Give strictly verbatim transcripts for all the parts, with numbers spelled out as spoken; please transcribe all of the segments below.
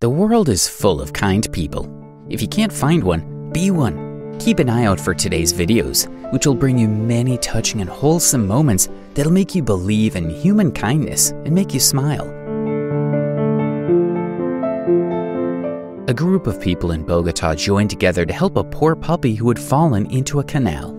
The world is full of kind people. If you can't find one, be one. Keep an eye out for today's videos, which will bring you many touching and wholesome moments that'll make you believe in human kindness and make you smile. A group of people in Bogota joined together to help a poor puppy who had fallen into a canal.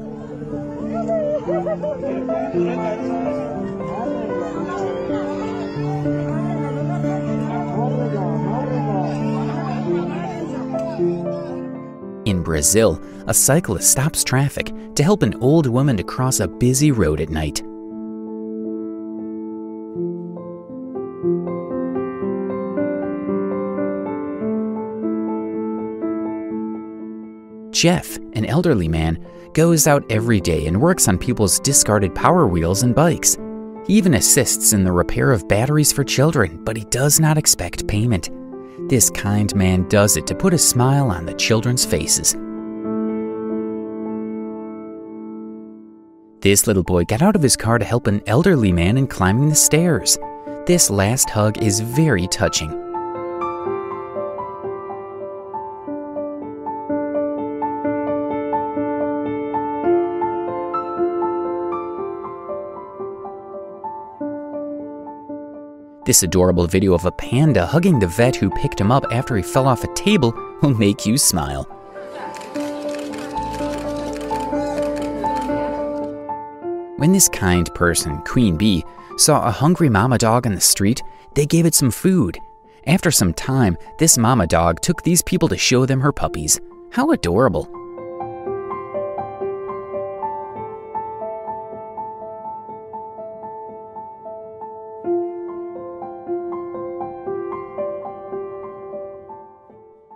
In Brazil, a cyclist stops traffic to help an old woman to cross a busy road at night. Jeff, an elderly man, goes out every day and works on people's discarded power wheels and bikes. He even assists in the repair of batteries for children, but he does not expect payment. This kind man does it to put a smile on the children's faces. This little boy got out of his car to help an elderly man in climbing the stairs. This last hug is very touching. This adorable video of a panda hugging the vet who picked him up after he fell off a table will make you smile. When this kind person, Queen Bee, saw a hungry mama dog on the street, they gave it some food. After some time, this mama dog took these people to show them her puppies. How adorable!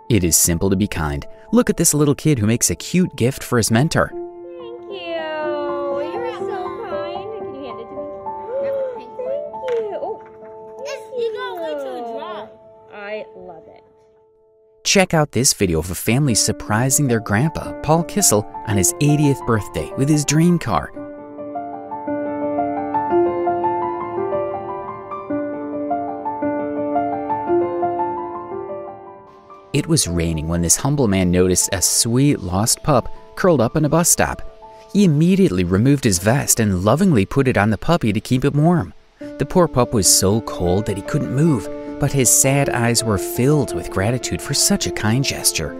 It is simple to be kind. Look at this little kid who makes a cute gift for his mentor. Thank you. You're so kind. Can you hand it to me? Thank you. Oh, thank you. You got way too dry. I love it. Check out this video of a family surprising their grandpa, Paul Kissel, on his eightieth birthday with his dream car. It was raining when this humble man noticed a sweet lost pup curled up in a bus stop. He immediately removed his vest and lovingly put it on the puppy to keep it warm. The poor pup was so cold that he couldn't move, but his sad eyes were filled with gratitude for such a kind gesture.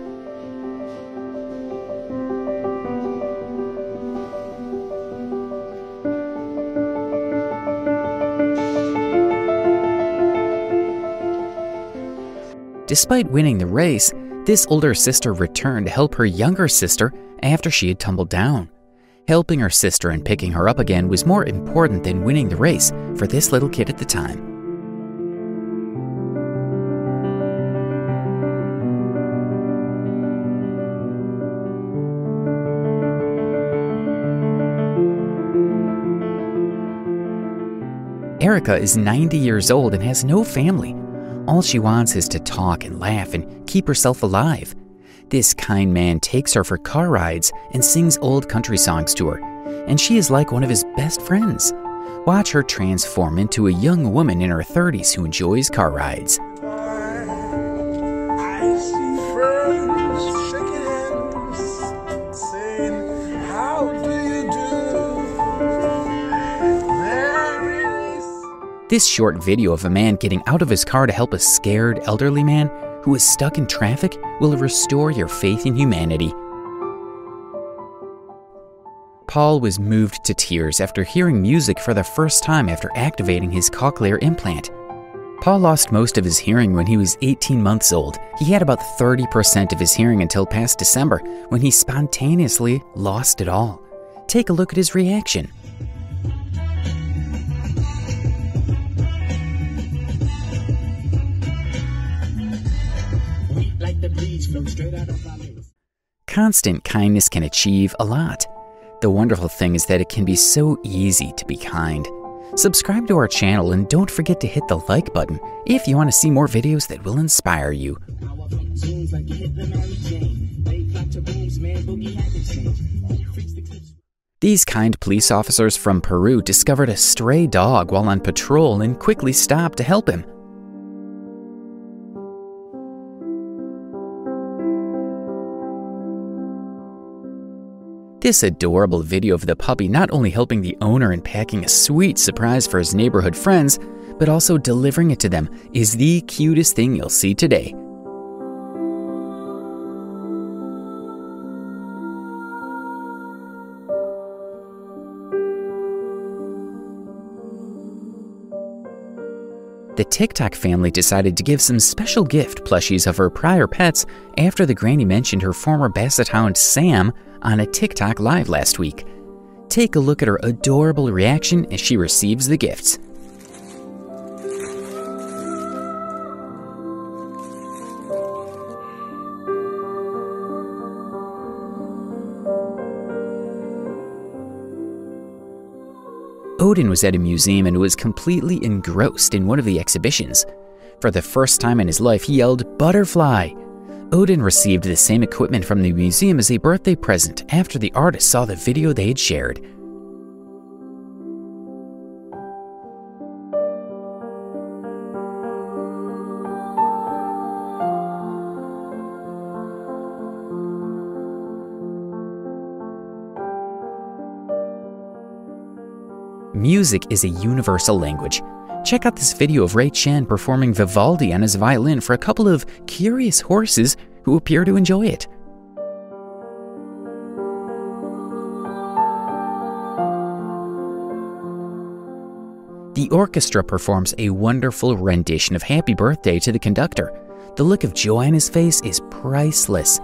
Despite winning the race, this older sister returned to help her younger sister after she had tumbled down. Helping her sister and picking her up again was more important than winning the race for this little kid at the time. Erica is ninety years old and has no family. All she wants is to talk and laugh and keep herself alive. This kind man takes her for car rides and sings old country songs to her, and she is like one of his best friends. Watch her transform into a young woman in her thirties who enjoys car rides. This short video of a man getting out of his car to help a scared elderly man who is stuck in traffic will restore your faith in humanity. Paul was moved to tears after hearing music for the first time after activating his cochlear implant. Paul lost most of his hearing when he was eighteen months old. He had about thirty percent of his hearing until past December, when he spontaneously lost it all. Take a look at his reaction. Constant kindness can achieve a lot. The wonderful thing is that it can be so easy to be kind. Subscribe to our channel and don't forget to hit the like button if you want to see more videos that will inspire you. These kind police officers from Peru discovered a stray dog while on patrol and quickly stopped to help him. This adorable video of the puppy not only helping the owner in packing a sweet surprise for his neighborhood friends, but also delivering it to them is the cutest thing you'll see today. The TikTok family decided to give some special gift plushies of her prior pets after the granny mentioned her former basset hound Sam on a TikTok live last week. Take a look at her adorable reaction as she receives the gifts. Odin was at a museum and was completely engrossed in one of the exhibitions. For the first time in his life, he yelled, "Butterfly!" Odin received the same equipment from the museum as a birthday present after the artist saw the video they had shared. Music is a universal language. Check out this video of Ray Chen performing Vivaldi on his violin for a couple of curious horses who appear to enjoy it. The orchestra performs a wonderful rendition of Happy Birthday to the conductor. The look of joy on his face is priceless.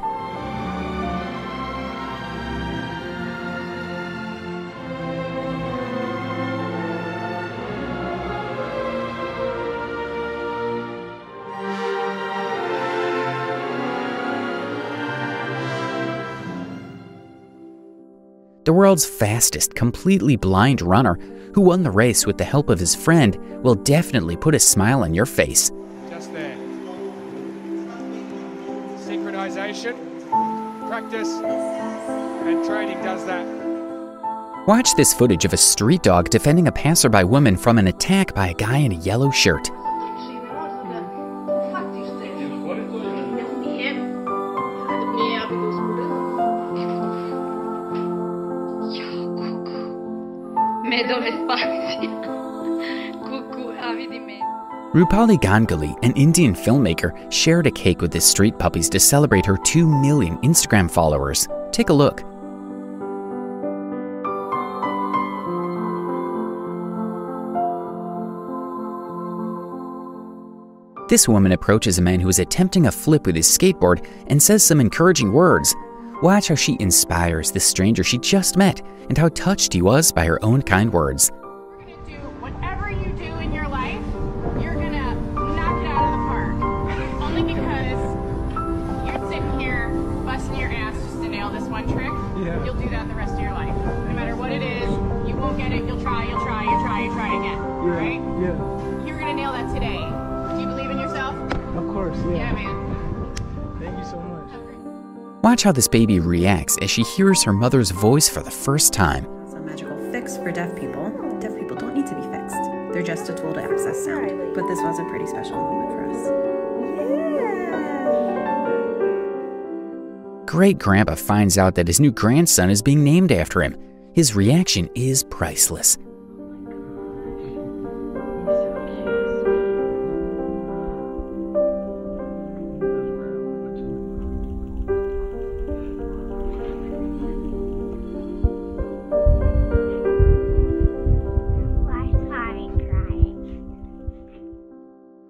The world's fastest, completely blind runner, who won the race with the help of his friend, will definitely put a smile on your face. Just there. Synchronization, practice, and training does that. Watch this footage of a street dog defending a passerby woman from an attack by a guy in a yellow shirt. Rupali Ganguly, an Indian filmmaker, shared a cake with his street puppies to celebrate her two million Instagram followers. Take a look. This woman approaches a man who is attempting a flip with his skateboard and says some encouraging words. Watch how she inspires the stranger she just met and how touched he was by her own kind words. We're gonna do whatever you do in your life, you're gonna knock it out of the park. Only because you're sitting here busting your ass just to nail this one trick. Yeah. You'll do that the rest of your life. No matter what it is, you won't get it, you'll try, you'll try, you'll try, you'll try again. Yeah. Right? Yeah. You're gonna nail that today. Do you believe in yourself? Of course, yeah. Yeah, man. Thank you so much. Watch how this baby reacts as she hears her mother's voice for the first time. It's a magical fix for deaf people. Deaf people don't need to be fixed. They're just a tool to access sound. But this was a pretty special moment for us. Yeah! Great-grandpa finds out that his new grandson is being named after him. His reaction is priceless.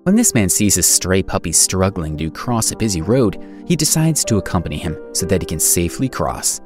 When this man sees his stray puppy struggling to cross a busy road, he decides to accompany him so that he can safely cross.